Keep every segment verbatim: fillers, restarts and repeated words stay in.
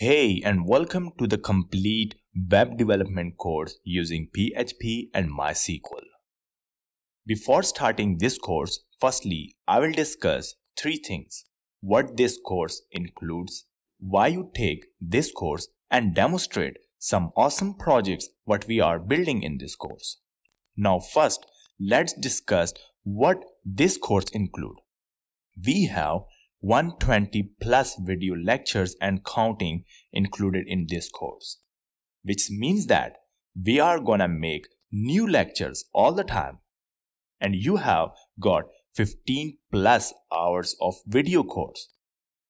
Hey, and welcome to the complete web development course using P H P and MySQL. Before starting this course, firstly, I will discuss three things: what this course includes, why you take this course, and demonstrate some awesome projects what we are building in this course. Now first, let's discuss what this course includes. We have one hundred twenty plus video lectures and counting included in this course, which means that we are gonna make new lectures all the time, and you have got fifteen plus hours of video course.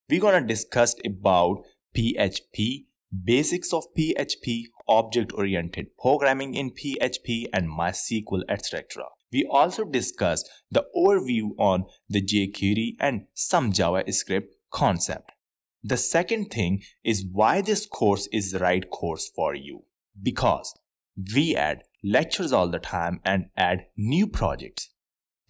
We're gonna discuss about P H P, basics of P H P, object-oriented programming in P H P and MySQL, et cetera. We also discussed the overview on the jQuery and some JavaScript concept. The second thing is why this course is the right course for you. Because we add lectures all the time and add new projects.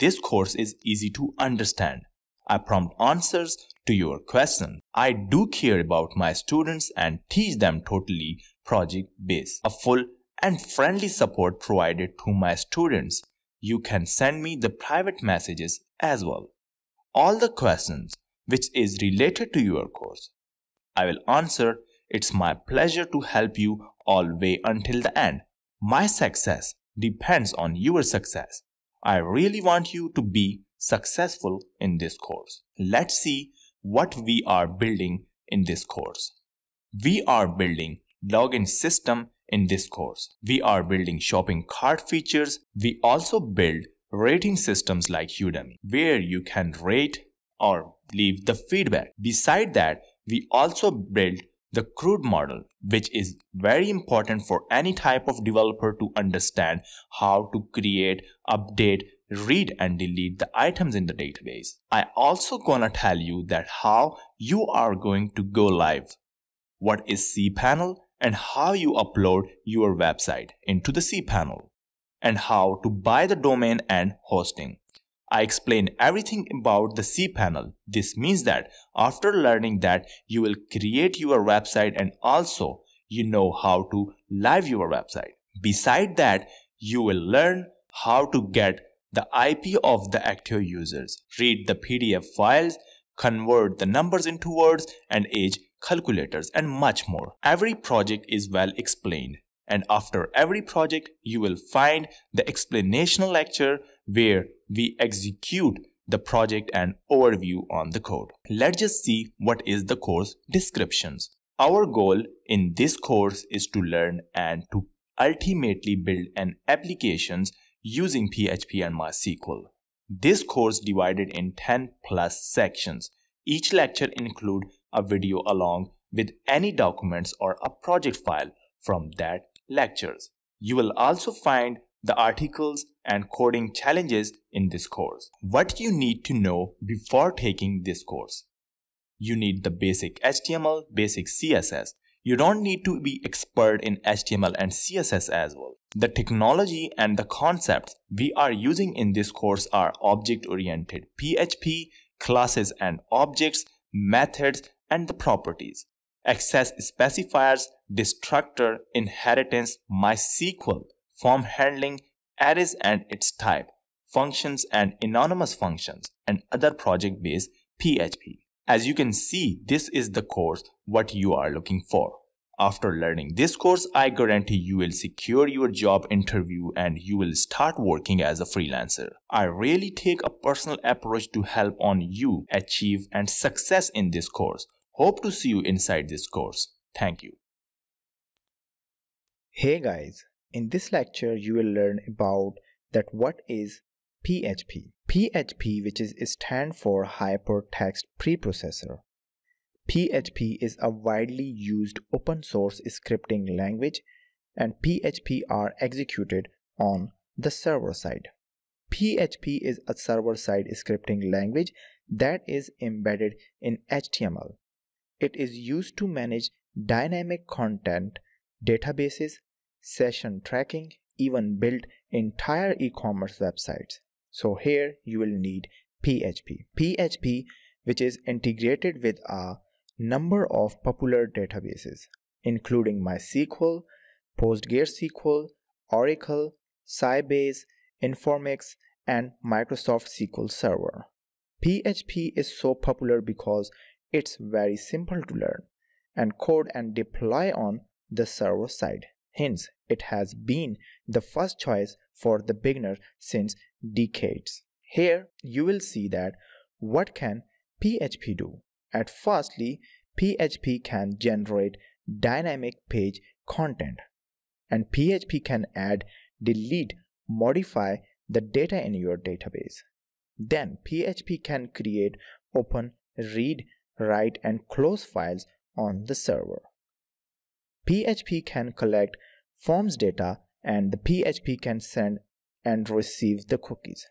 This course is easy to understand. I prompt answers to your question. I do care about my students and teach them totally project based. A full and friendly support provided to my students. You can send me the private messages as well. All the questions which is related to your course, I will answer. It's my pleasure to help you all the way until the end. My success depends on your success. I really want you to be successful in this course. Let's see what we are building in this course. We are building login system in this course. We are building shopping cart features. We also build rating systems like Udemy, where you can rate or leave the feedback. Beside that, we also build the crude model, which is very important for any type of developer to understand how to create, update, read and delete the items in the database. I also gonna tell you that how you are going to go live, what is cPanel, and how you upload your website into the cPanel, and how to buy the domain and hosting. I explain everything about the cPanel. This means that after learning that, you will create your website and also you know how to live your website. Beside that, you will learn how to get the I P of the active users, read the P D F files, convert the numbers into words and age calculators, and much more. Every project is well explained, and after every project you will find the explanational lecture where we execute the project and overview on the code. Let's just see what is the course descriptions. Our goal in this course is to learn and to ultimately build an applications using P H P and MySQL. This course divided in ten plus sections. Each lecture include a video along with any documents or a project file from that lectures. You will also find the articles and coding challenges in this course. What you need to know before taking this course. You need the basic H T M L, basic C S S. You don't need to be expert in H T M L and C S S as well. The technology and the concepts we are using in this course are object-oriented P H P, classes and objects, methods and the properties, access specifiers, destructor, inheritance, MySQL, form handling, arrays and its type, functions and anonymous functions, and other project-based P H P. As you can see, this is the course what you are looking for. After learning this course, I guarantee you will secure your job interview and you will start working as a freelancer. I really take a personal approach to help on you achieve and success in this course. Hope to see you inside this course. Thank you. Hey guys, in this lecture you will learn about that what is P H P. P H P, which is stand for Hypertext Preprocessor. P H P is a widely used open source scripting language, and P H P are executed on the server side. P H P is a server-side scripting language that is embedded in H T M L. It is used to manage dynamic content, databases, session tracking, even build entire e-commerce websites. So here you will need P H P. P H P, which is integrated with a number of popular databases, including MySQL, PostgreSQL, Oracle, Sybase, Informix, and Microsoft S Q L Server. P H P is so popular because it's very simple to learn and code and deploy on the server side. Hence, it has been the first choice for the beginner since decades. Here, you will see that what can P H P do? At firstly, P H P can generate dynamic page content, and P H P can add, delete, modify the data in your database. Then P H P can create, open, read, write, and close files on the server. P H P can collect forms data, and the P H P can send and receive the cookies.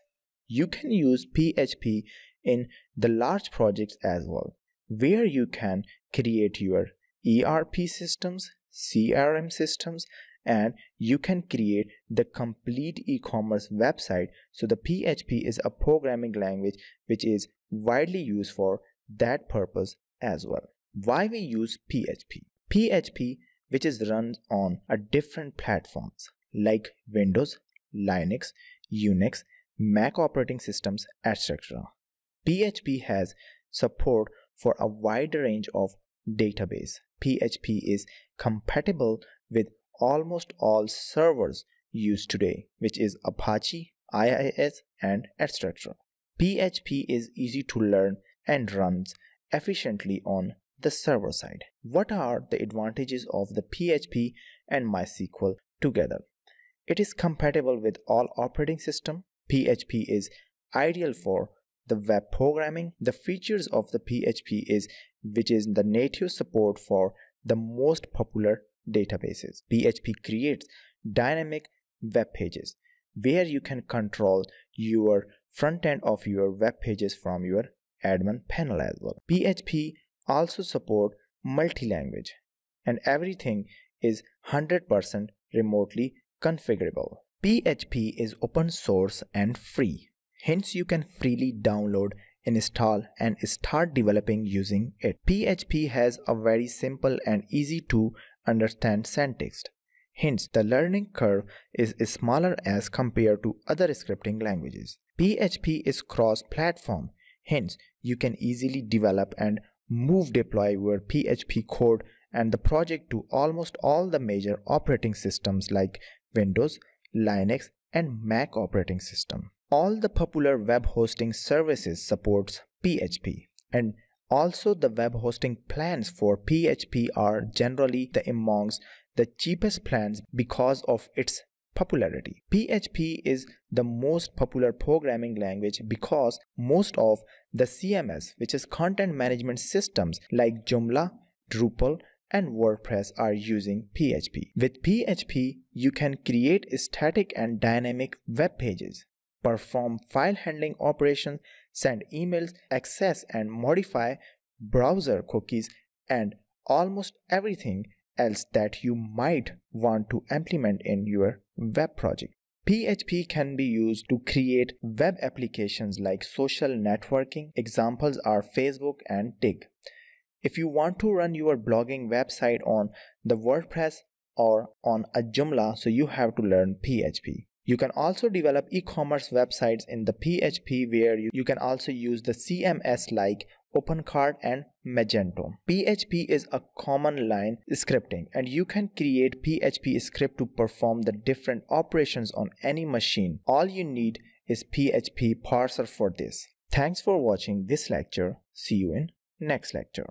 You can use P H P in the large projects as well, where you can create your E R P systems, C R M systems, and you can create the complete e-commerce website. So the P H P is a programming language which is widely used for that purpose as well. Why we use P H P? P H P, which is run on a different platforms like Windows, Linux, Unix, Mac operating systems, et cetera. P H P has support for a wide range of database. P H P is compatible with almost all servers used today, which is Apache, I I S, and et cetera. P H P is easy to learn and runs efficiently on the server side. What are the advantages of the P H P and MySQL together? It is compatible with all operating systems. P H P is ideal for the web programming. The features of the P H P is which is the native support for the most popular databases. P H P creates dynamic web pages where you can control your front end of your web pages from your admin panel as well. P H P also support multi-language, and everything is one hundred percent remotely configurable. P H P is open source and free. Hence, you can freely download, install, and start developing using it. P H P has a very simple and easy to understand syntax. Hence, the learning curve is smaller as compared to other scripting languages. P H P is cross-platform. Hence, you can easily develop and move deploy your P H P code and the project to almost all the major operating systems like Windows, Linux, and Mac operating system. All the popular web hosting services supports P H P, and also the web hosting plans for P H P are generally the amongst the cheapest plans because of its popularity. P H P is the most popular programming language because most of the C M S, which is content management systems like Joomla, Drupal, and WordPress are using P H P. With P H P, you can create static and dynamic web pages, perform file handling operations, send emails, access and modify browser cookies, and almost everything else that you might want to implement in your web project. P H P can be used to create web applications like social networking. Examples are Facebook and Tik. If you want to run your blogging website on the WordPress or on a Joomla, so you have to learn P H P. You can also develop e-commerce websites in the P H P, where you, you can also use the C M S like OpenCard and Magento. P H P is a command line scripting, and you can create P H P script to perform the different operations on any machine. All you need is P H P parser for this. Thanks for watching this lecture. See you in next lecture.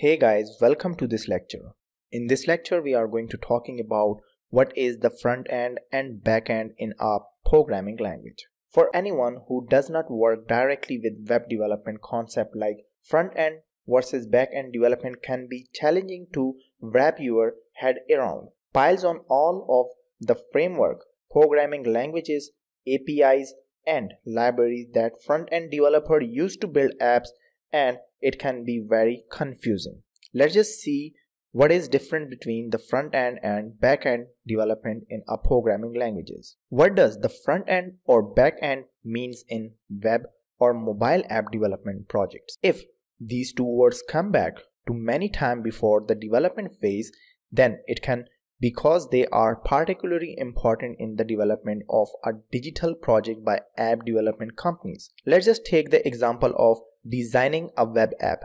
Hey guys, welcome to this lecture. In this lecture, we are going to talking about what is the front end and back end in a programming language. For anyone who does not work directly with web development, concept like front end versus back end development can be challenging to wrap your head around. Piles on all of the framework, programming languages, A P Is, and libraries that front end developer used to build apps, and it can be very confusing. Let's just see what is different between the front end and back end development in a programming languages. What does the front end or back end means in web or mobile app development projects? If these two words come back to many times before the development phase, then it can, because they are particularly important in the development of a digital project by app development companies. Let's just take the example of designing a web app.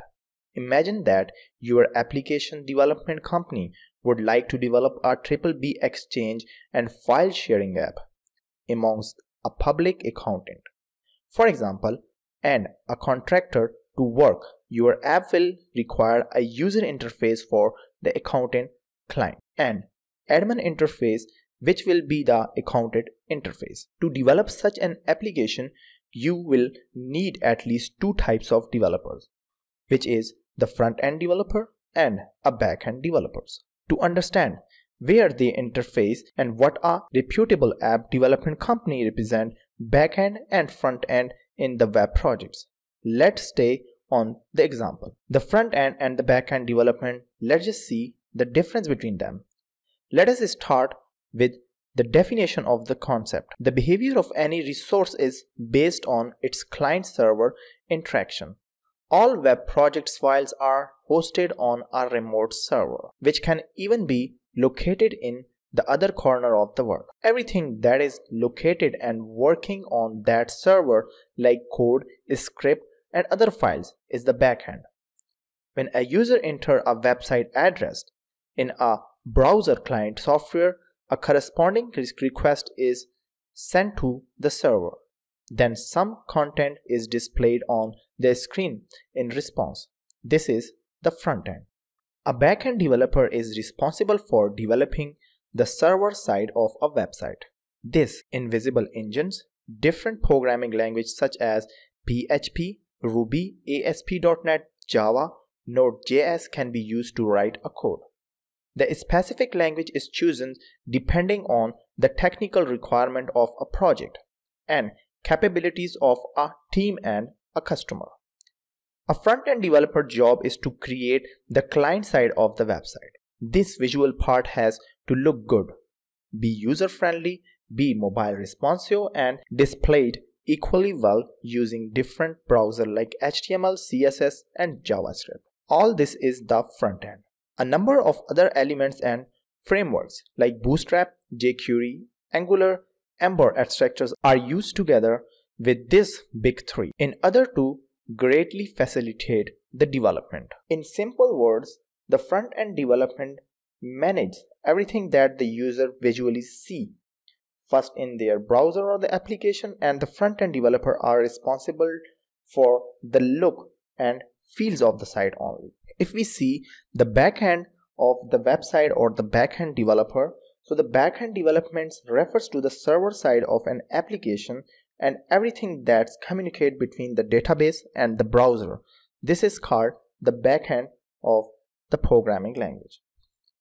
Imagine that your application development company would like to develop a triple B exchange and file sharing app amongst a public accountant, for example, and a contractor to work. Your app will require a user interface for the accountant client and admin interface, which will be the accountant interface. To develop such an application, you will need at least two types of developers, which is the front-end developer and a back-end developers. To understand where they interface and what a reputable app development company represent back-end and front-end in the web projects, let's stay on the example. The front-end and the back-end development, let's just see the difference between them. Let us start with the definition of the concept. The behavior of any resource is based on its client-server interaction. All web projects files are hosted on a remote server, which can even be located in the other corner of the world. Everything that is located and working on that server, like code, script, and other files, is the backend. When a user enters a website address in a browser client software, a corresponding request is sent to the server. Then some content is displayed on the screen in response. This is the front end. A backend developer is responsible for developing the server side of a website. This invisible engines, different programming languages such as P H P, Ruby, A S P dot net, Java, Node J S can be used to write a code. The specific language is chosen depending on the technical requirement of a project and capabilities of a team and a customer. A front-end developer job is to create the client side of the website. This visual part has to look good, be user-friendly, be mobile responsive, and displayed equally well using different browsers like H T M L, C S S, and JavaScript. All this is the front end. A number of other elements and frameworks like Bootstrap, jQuery, Angular, Ember abstractors are used together with this big three in order to greatly facilitate the development. In simple words, the front end development manages everything that the user visually sees first in their browser or the application, and the front-end developer are responsible for the look and feels of the site only. If we see the back-end of the website or the back-end developer, so the back-end development refers to the server side of an application and everything that's communicated between the database and the browser. This is called the back-end of the programming language.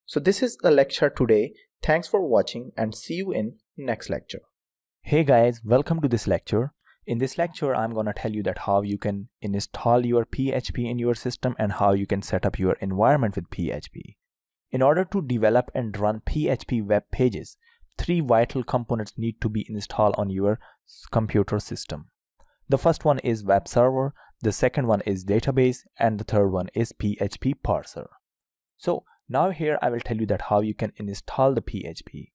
So this is the lecture today. Thanks for watching and see you in next lecture. Hey guys, welcome to this lecture. In this lecture, I'm gonna tell you that how you can install your P H P in your system and how you can set up your environment with P H P. In order to develop and run P H P web pages, three vital components need to be installed on your computer system. The first one is web server, the second one is database, and the third one is P H P parser. So now here I will tell you that how you can install the P H P.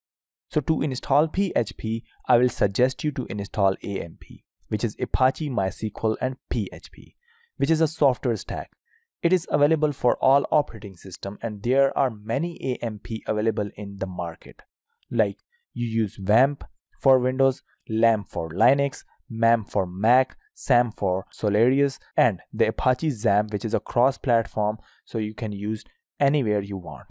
So to install P H P, I will suggest you to install A M P, which is Apache, MySQL, and P H P, which is a software stack. It is available for all operating systems, and there are many A M P available in the market. Like you use VAMP for Windows, LAMP for Linux, MAMP for Mac, SAM for Solaris, and the Apache XAMPP, which is a cross-platform, so you can use anywhere you want.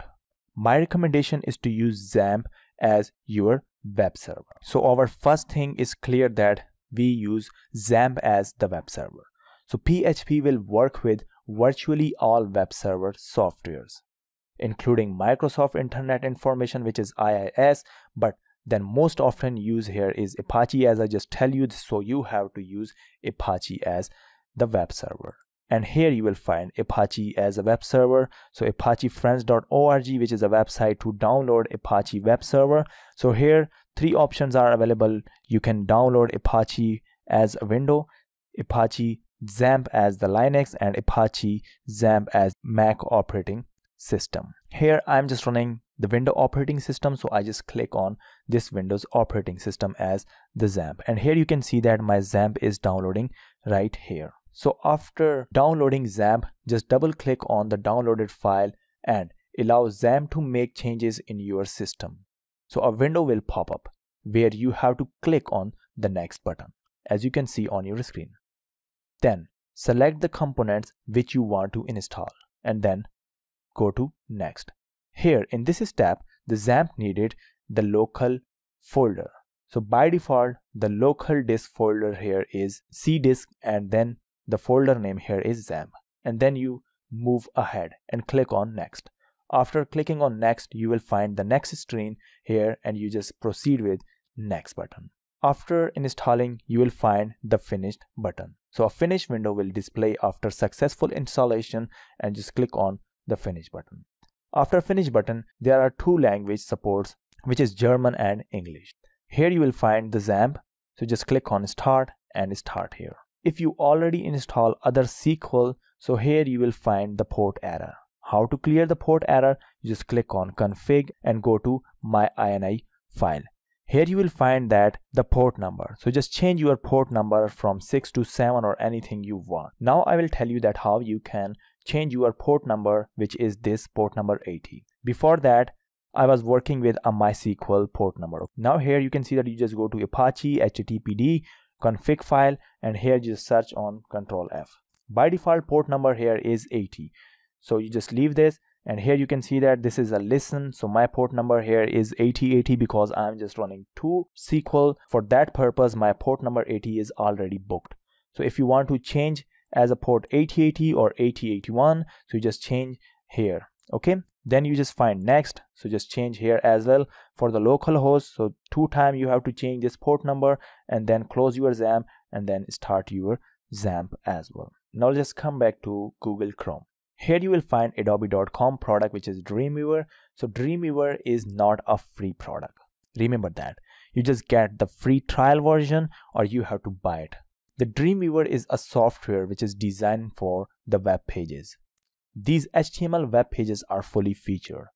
My recommendation is to use XAMPP as your web server. So our first thing is clear that we use XAMPP as the web server. So P H P will work with virtually all web server softwares, including Microsoft Internet Information, which is I I S, but then most often used here is Apache, as I just tell you, so you have to use Apache as the web server. And here you will find Apache as a web server. So apache friends dot org, which is a website to download Apache web server. So here three options are available. You can download Apache as a window, Apache XAMPP as the Linux and Apache XAMPP as Mac operating system. Here I'm just running the Windows operating system, so I just click on this Windows operating system as the XAMPP, and here you can see that my XAMPP is downloading right here. So after downloading XAMPP, just double click on the downloaded file and allow XAMPP to make changes in your system. So a window will pop up where you have to click on the next button, as you can see on your screen. Then select the components which you want to install and then go to next. Here in this step, the XAMPP needed the local folder. So by default, the local disk folder here is C disk, and then the folder name here is XAMPP. And then you move ahead and click on next. After clicking on next, you will find the next screen here and you just proceed with next button. After installing, you will find the finished button. So a finish window will display after successful installation, and just click on the finish button. After finish button, there are two language supports, which is German and English. Here you will find the XAMPP. So just click on start and start here. If you already install other S Q L, so here you will find the port error. How to clear the port error? You just click on config and go to my I N I file. Here you will find that the port number. So just change your port number from six to seven or anything you want. Now I will tell you that how you can change your port number, which is this port number eighty. Before that, I was working with a MySQL port number. Now here you can see that you just go to Apache H T T P D config file, and here just search on Control F. By default, port number here is eighty. So you just leave this, and here you can see that this is a listen. So my port number here is eighty eighty because I'm just running two S Q L. For that purpose, my port number eighty is already booked. So if you want to change as a port eighty eighty or eighty eighty-one, so you just change here. Okay, then you just find next. So just change here as well for the local host. So two times you have to change this port number, and then close your XAMPP and then start your XAMPP as well. Now just come back to Google Chrome. Here you will find adobe dot com product, which is Dreamweaver. So Dreamweaver is not a free product. Remember that. You just get the free trial version or you have to buy it. The Dreamweaver is a software which is designed for the web pages. These H T M L web pages are fully featured.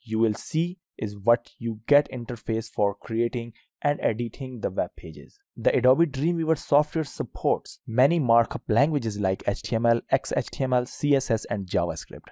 You will see is what you get interface for creating and editing the web pages. The Adobe Dreamweaver software supports many markup languages like H T M L, X H T M L, C S S, and JavaScript.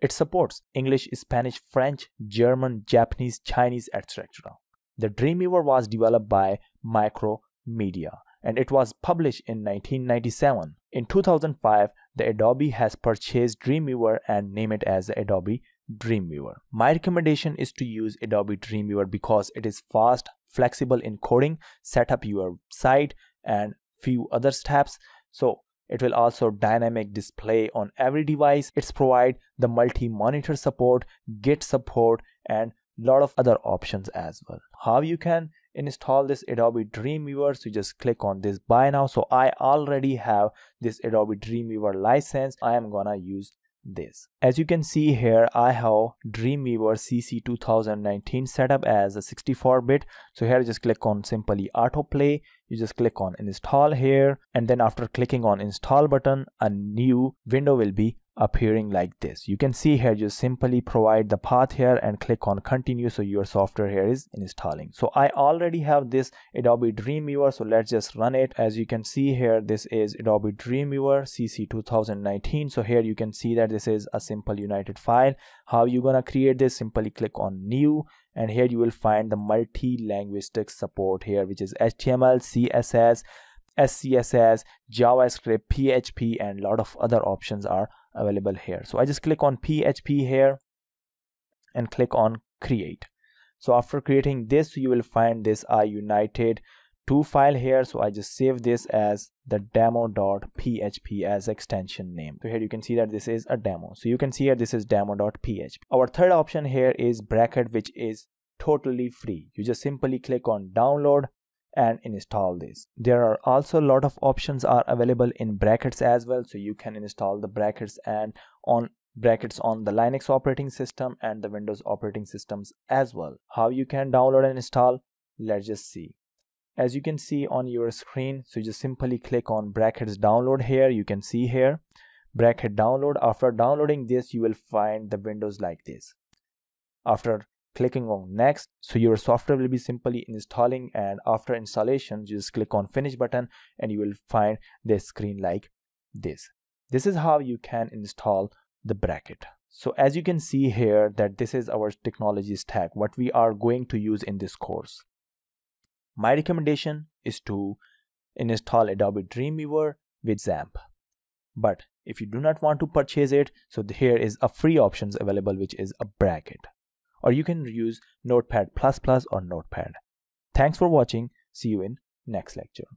It supports English, Spanish, French, German, Japanese, Chinese, et cetera. The Dreamweaver was developed by Micromedia and it was published in nineteen ninety-seven. In two thousand five, the Adobe has purchased Dreamweaver and named it as the Adobe Dreamweaver. My recommendation is to use Adobe Dreamweaver because it is fast, flexible in coding, set up your site and few other steps. So it will also dynamic display on every device. It's provide the multi-monitor support, Git support, and lot of other options as well. How you can install this Adobe Dreamweaver? So just click on this buy now. So I already have this Adobe Dreamweaver license. I am gonna use this. As you can see here, I have Dreamweaver C C two thousand nineteen set up as a sixty-four bit. So here just click on simply autoplay. You just click on install here, and then after clicking on install button, a new window will be appearing like this. You can see here, just simply provide the path here and click on continue. So your software here is installing. So I already have this Adobe Dreamweaver, so let's just run it. As you can see here, this is Adobe Dreamweaver C C two thousand nineteen. So here you can see that this is a simple united file. How you gonna create this? Simply click on new, and here you will find the multi-linguistic support here, which is H T M L, C S S, S C S S, JavaScript, P H P, and a lot of other options are available here. So I just click on P H P here and click on create. So after creating this, you will find this I united two file here. So I just save this as the demo dot P H P as extension name. So here you can see that this is a demo. So you can see here this is demo dot P H P. Our third option here is bracket, which is totally free. You just simply click on download and install this. There are also a lot of options are available in brackets as well. So you can install the brackets and on brackets on the Linux operating system and the Windows operating systems as well. How you can download and install? Let's just see. as you can see on your screen. So just simply click on brackets download here. You can see here bracket download. After downloading this, you will find the windows like this. After clicking on next, so your software will be simply installing, and after installation just click on finish button and you will find this screen like this. This is how you can install the bracket. So as you can see here that this is our technology stack, what we are going to use in this course. My recommendation is to install Adobe Dreamweaver with XAMPP. But if you do not want to purchase it, so here is a free options available, which is a bracket. Or you can use Notepad plus plus or Notepad. Thanks for watching. See you in next lecture.